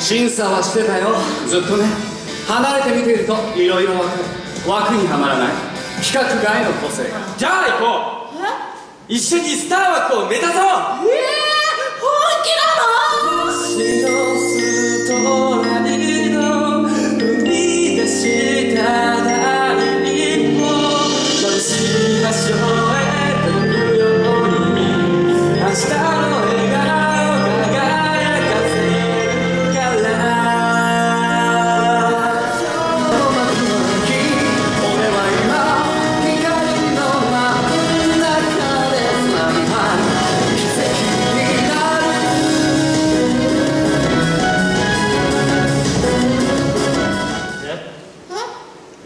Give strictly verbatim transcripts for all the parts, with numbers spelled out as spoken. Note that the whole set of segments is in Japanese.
審査はしてたよ。ずっとね、離れて見ているといろいろ分かる。枠にはまらない規格外の個性が。じゃあ行こう、え一緒にスター枠を目指そう。ええー、本気なの？星のストラリーの生み出した第一歩、眩しい場所へ飛ぶように明日の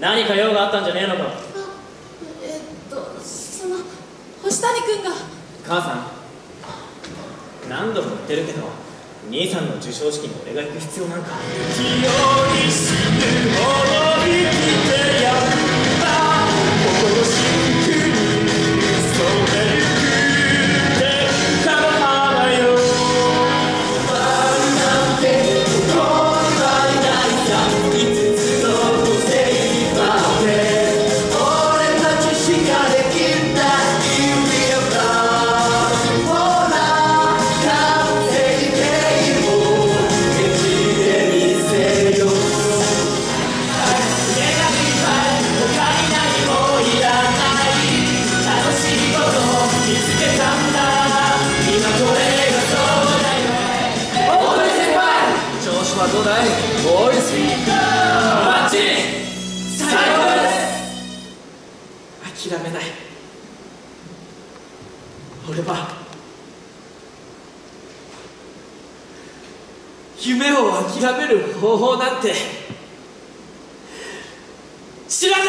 何か用があったんじゃねえのか。えっとその星谷君が。母さん、何度も言ってるけど兄さんの授賞式に俺が行く必要なんか。器用に死ぬほど生きてやった心の真空に染める。夢を諦める方法なんて知らない。